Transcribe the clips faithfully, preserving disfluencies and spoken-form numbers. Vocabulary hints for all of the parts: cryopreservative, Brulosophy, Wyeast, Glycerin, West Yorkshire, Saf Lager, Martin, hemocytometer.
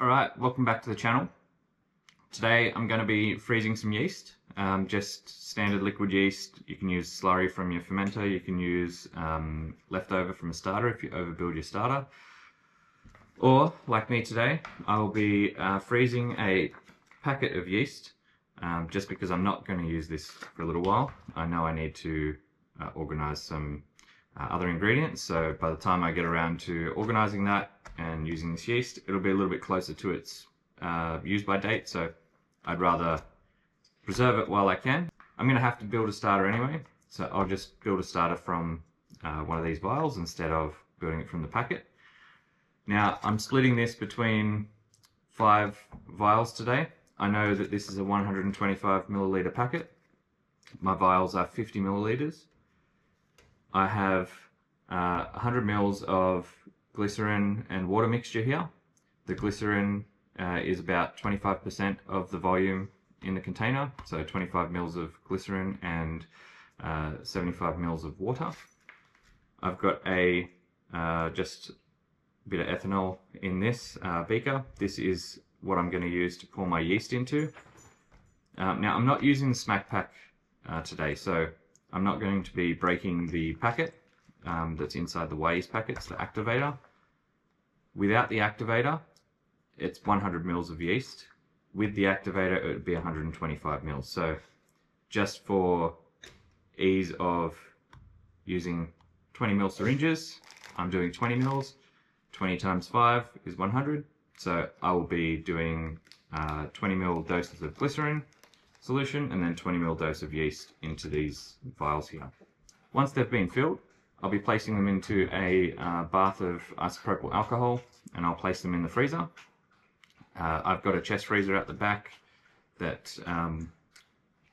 Alright, welcome back to the channel. Today I'm going to be freezing some yeast, um, just standard liquid yeast. You can use slurry from your fermenter, you can use um, leftover from a starter if you overbuild your starter. Or, like me today, I'll be uh, freezing a packet of yeast, um, just because I'm not going to use this for a little while. I know I need to uh, organise some uh, other ingredients, so by the time I get around to organising that and using this yeast, it'll be a little bit closer to its uh, use by date, so I'd rather preserve it while I can. I'm going to have to build a starter anyway, so I'll just build a starter from uh, one of these vials instead of building it from the packet. Now, I'm splitting this between five vials today. I know that this is a one hundred twenty-five milliliter packet. My vials are fifty milliliters. I have uh, one hundred mils of glycerin and water mixture here. The glycerin uh, is about twenty-five percent of the volume in the container, so twenty-five mils of glycerin and uh, seventy-five mils of water. I've got a uh, just a bit of ethanol in this uh, beaker. This is what I'm going to use to pour my yeast into. Um, now, I'm not using the smack pack uh, today, so I'm not going to be breaking the packet Um, that's inside the Wyeast packets, the activator. Without the activator, it's one hundred mils of yeast. With the activator, it would be one hundred twenty-five mils. So, just for ease of using twenty mil syringes, I'm doing twenty mils. twenty times five is one hundred. So, I will be doing uh, twenty mil doses of glycerin solution and then twenty mil dose of yeast into these vials here. Once they've been filled, I'll be placing them into a uh, bath of isopropyl alcohol, and I'll place them in the freezer. Uh, I've got a chest freezer at the back that um,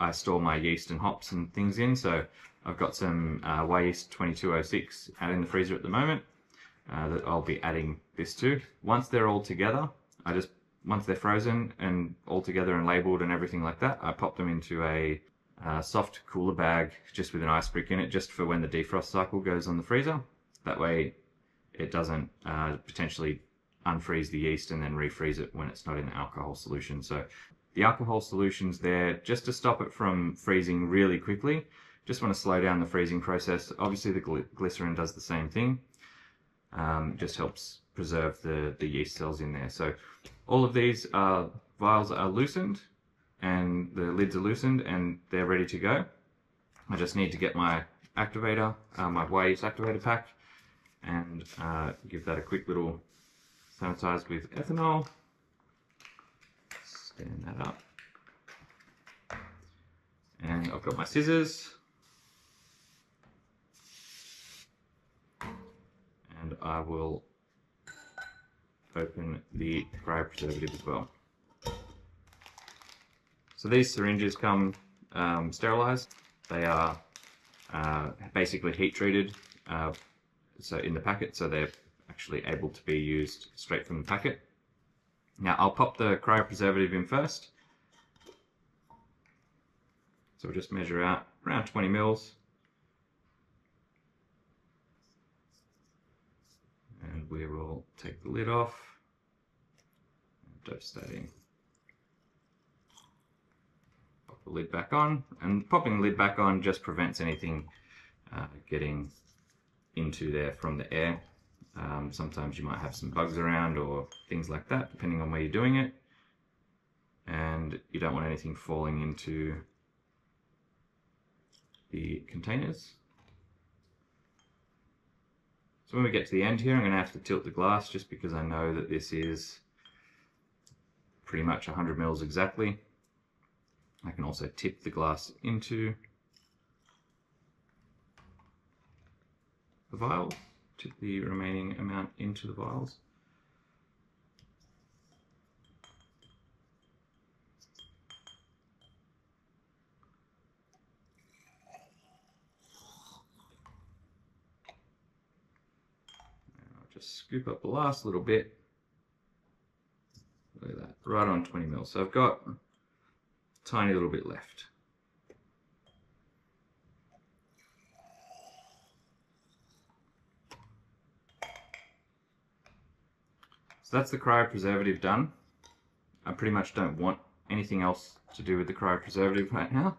I store my yeast and hops and things in, so I've got some uh, Wyeast twenty-two oh six out in the freezer at the moment uh, that I'll be adding this to. Once they're all together, I just once they're frozen and all together and labelled and everything like that, I pop them into a Uh, soft cooler bag just with an ice brick in it, just for when the defrost cycle goes on the freezer. That way it doesn't uh, potentially unfreeze the yeast and then refreeze it when it's not in the alcohol solution. So the alcohol solution's there just to stop it from freezing really quickly. Just want to slow down the freezing process. Obviously the gly glycerin does the same thing, um, just helps preserve the, the yeast cells in there. So all of these uh, vials are loosened and the lids are loosened and they're ready to go. I just need to get my activator, uh, my Wyeast activator pack, and uh, give that a quick little sanitize with ethanol. Stand that up. And I've got my scissors. And I will open the cryopreservative as well. So these syringes come um, sterilized. They are uh, basically heat treated uh, so in the packet, so they're actually able to be used straight from the packet. Now I'll pop the cryopreservative in first. So we'll just measure out around twenty mils. And we will take the lid off and dose that in. The lid back on, and popping the lid back on just prevents anything uh, getting into there from the air. Um, sometimes you might have some bugs around or things like that, depending on where you're doing it, and you don't want anything falling into the containers. So when we get to the end here, I'm going to have to tilt the glass just because I know that this is pretty much one hundred mils exactly. I can also tip the glass into the vial, tip the remaining amount into the vials. And I'll just scoop up the last little bit. Look at that, right on twenty mils. So I've got tiny little bit left. So that's the cryopreservative done. I pretty much don't want anything else to do with the cryopreservative right now.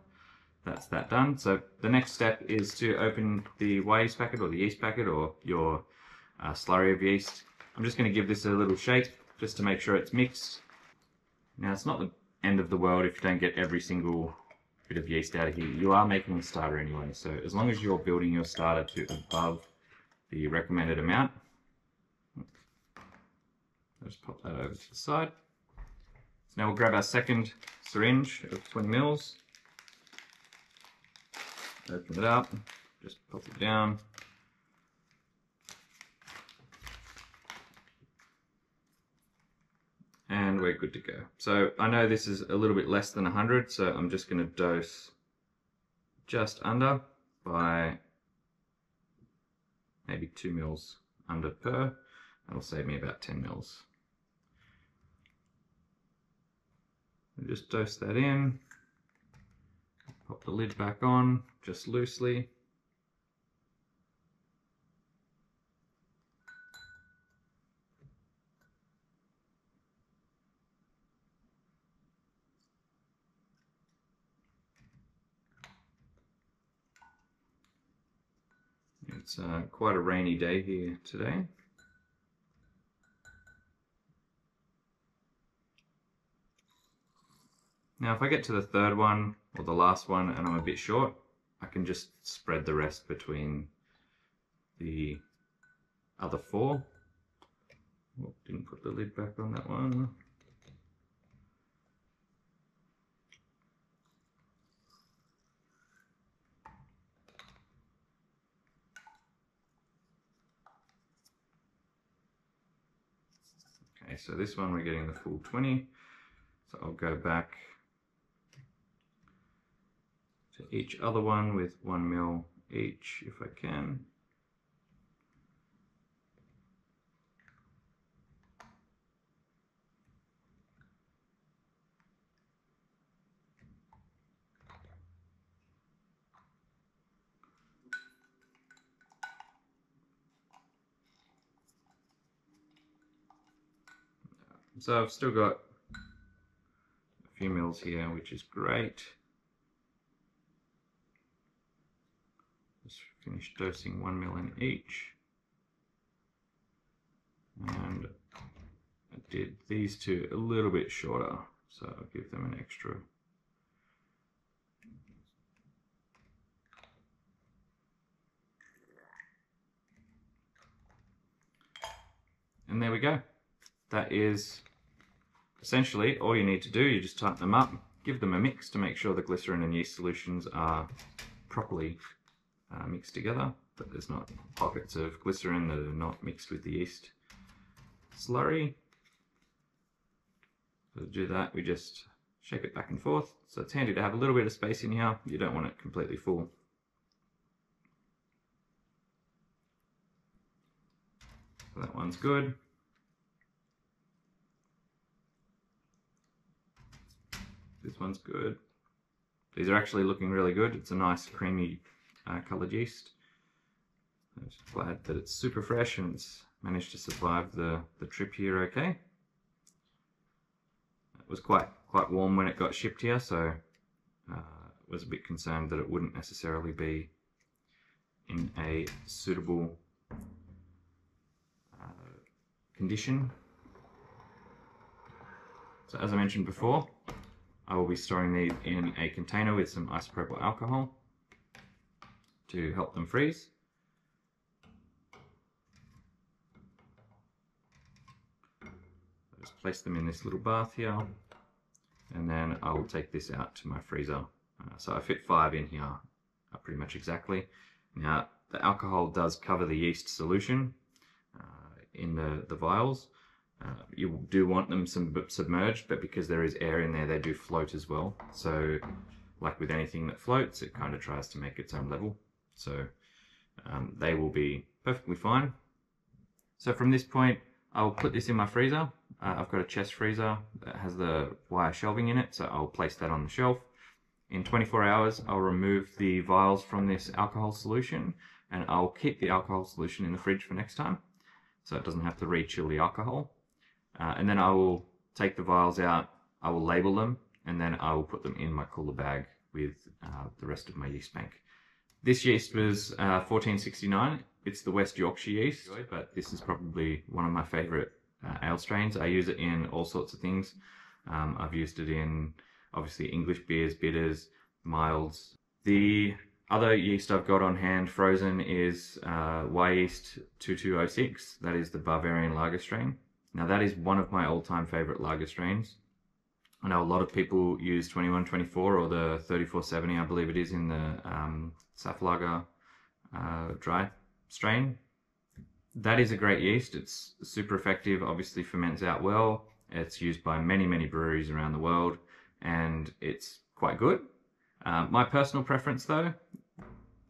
That's that done. So the next step is to open the wyeast packet or the yeast packet or your uh, slurry of yeast. I'm just going to give this a little shake just to make sure it's mixed. Now, it's not the end of the world if you don't get every single bit of yeast out of here. You are making a starter anyway, so as long as you're building your starter to above the recommended amount. I'll just pop that over to the side. So now we'll grab our second syringe of twenty mils. Open it up, just pop it down. And we're good to go. So I know this is a little bit less than one hundred, so I'm just going to dose just under by maybe two mils under per. That'll save me about ten mils. Just dose that in. Pop the lid back on, just loosely. It's uh, quite a rainy day here today. Now if I get to the third one, or the last one, and I'm a bit short, I can just spread the rest between the other four. Oh, didn't put the lid back on that one. Okay, so this one we're getting the full twenty. So I'll go back to each other one with one mil each if I can. So I've still got a few mils here, which is great. Finish dosing one mil in each, and I did these two a little bit shorter, so I'll give them an extra. And there we go. That is essentially all you need to do. You just tighten them up, give them a mix to make sure the glycerin and yeast solutions are properly Uh, mixed together, but there's not pockets of glycerin that are not mixed with the yeast slurry. So to do that, we just shake it back and forth. So it's handy to have a little bit of space in here. You don't want it completely full. So that one's good. This one's good. These are actually looking really good. It's a nice creamy Uh, coloured yeast. I'm just glad that it's super fresh and it's managed to survive the, the trip here okay. It was quite quite warm when it got shipped here, so I uh, was a bit concerned that it wouldn't necessarily be in a suitable uh, condition. So as I mentioned before, I will be storing these in a container with some isopropyl alcohol to help them freeze. Just place them in this little bath here, and then I will take this out to my freezer. Uh, so I fit five in here, uh, pretty much exactly. Now the alcohol does cover the yeast solution uh, in the, the vials. Uh, you do want them submerged, but because there is air in there, they do float as well. So like with anything that floats, it kind of tries to make its own level. So um, they will be perfectly fine. So from this point, I'll put this in my freezer. Uh, I've got a chest freezer that has the wire shelving in it, so I'll place that on the shelf. In twenty-four hours, I'll remove the vials from this alcohol solution, and I'll keep the alcohol solution in the fridge for next time, so it doesn't have to re-chill the alcohol. uh, and then I will take the vials out, I will label them, and then I will put them in my cooler bag with uh, the rest of my yeast bank. This yeast was uh, fourteen sixty-nine. It's the West Yorkshire yeast, but this is probably one of my favourite uh, ale strains. I use it in all sorts of things. Um, I've used it in, obviously, English beers, bitters, milds. The other yeast I've got on hand frozen is uh, Wyeast two two oh six. That is the Bavarian Lager strain. Now that is one of my all-time favourite lager strains. I know a lot of people use twenty-one twenty-four or the thirty-four seventy, I believe it is, in the um, Saf Lager uh, dry strain. That is a great yeast. It's super effective, obviously ferments out well. It's used by many, many breweries around the world, and it's quite good. Uh, my personal preference though,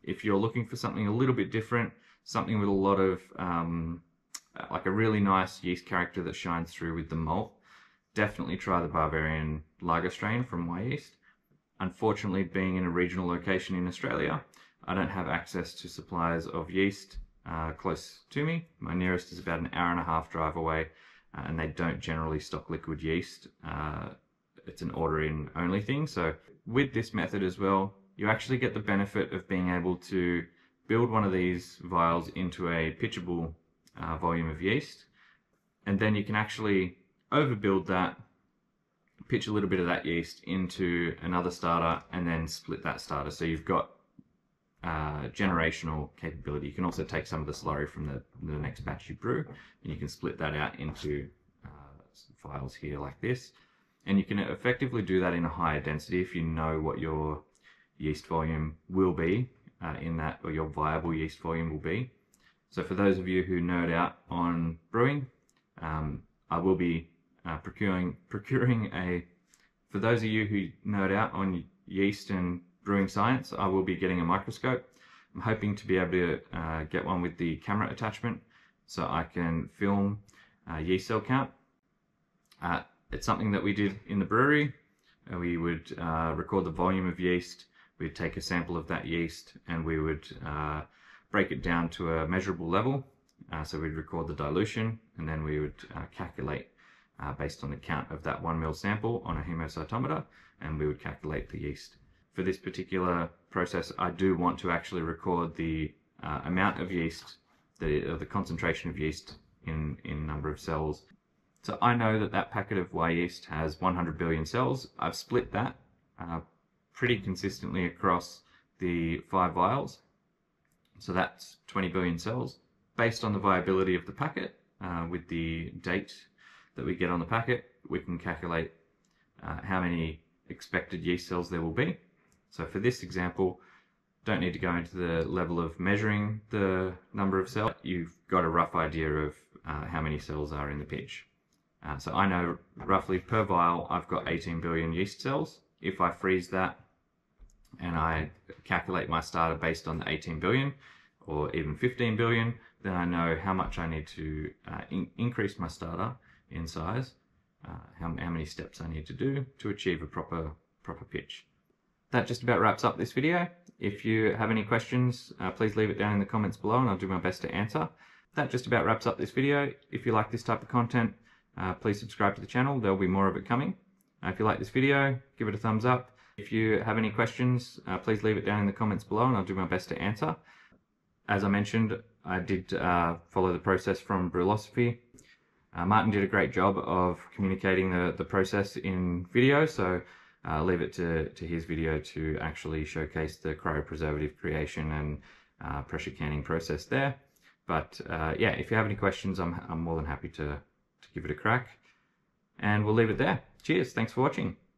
if you're looking for something a little bit different, something with a lot of, um, like a really nice yeast character that shines through with the malt, definitely try the Bavarian Lager strain from Wyeast. Unfortunately, being in a regional location in Australia, I don't have access to suppliers of yeast uh, close to me. My nearest is about an hour and a half drive away, uh, and they don't generally stock liquid yeast. Uh, it's an order-in only thing. So with this method as well, you actually get the benefit of being able to build one of these vials into a pitchable uh, volume of yeast, and then you can actually overbuild that, pitch a little bit of that yeast into another starter, and then split that starter. So you've got uh, generational capability. You can also take some of the slurry from the, the next batch you brew, and you can split that out into uh, some vials here like this. And you can effectively do that in a higher density if you know what your yeast volume will be uh, in that, or your viable yeast volume will be. So for those of you who nerd out on brewing, um, I will be uh, procuring procuring a, for those of you who nerd out on yeast and brewing science, I will be getting a microscope. I'm hoping to be able to uh, get one with the camera attachment so I can film uh, yeast cell count. Uh, It's something that we did in the brewery. We would uh, record the volume of yeast, we'd take a sample of that yeast, and we would uh, break it down to a measurable level. Uh, so we'd record the dilution, and then we would uh, calculate uh, based on the count of that one mil sample on a hemocytometer, and we would calculate the yeast. For this particular process, I do want to actually record the uh, amount of yeast, the, uh, the concentration of yeast in, in number of cells. So I know that that packet of Wyeast has one hundred billion cells. I've split that uh, pretty consistently across the five vials. So that's twenty billion cells. Based on the viability of the packet, uh, with the date that we get on the packet, we can calculate uh, how many expected yeast cells there will be. So for this example, don't need to go into the level of measuring the number of cells. You've got a rough idea of uh, how many cells are in the pitch. Uh, so I know roughly per vial I've got eighteen billion yeast cells. If I freeze that and I calculate my starter based on the eighteen billion or even fifteen billion, then I know how much I need to uh, in increase my starter in size, uh, how, how many steps I need to do to achieve a proper, proper pitch. That just about wraps up this video. If you have any questions, uh, please leave it down in the comments below and I'll do my best to answer. That just about wraps up this video. If you like this type of content, Uh, please subscribe to the channel, there'll be more of it coming. Uh, if you like this video, give it a thumbs up. If you have any questions, uh, please leave it down in the comments below and I'll do my best to answer. As I mentioned, I did uh, follow the process from Brulosophy. Uh, Martin did a great job of communicating the, the process in video, so I'll uh, leave it to, to his video to actually showcase the cryopreservative creation and uh, pressure canning process there. But uh, yeah, if you have any questions, I'm, I'm more than happy to to give it a crack, and we'll leave it there. Cheers, thanks for watching.